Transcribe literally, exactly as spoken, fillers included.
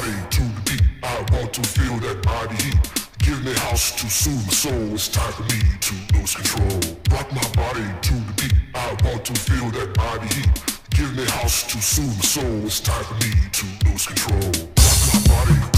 body too deep. I want to feel that body heat. Give me house to soothe my soul. It's time for me to lose control. Rock my body to the beat. I want to feel that body heat. Give me house to soothe my soul. It's time for me to lose control. Rock my body.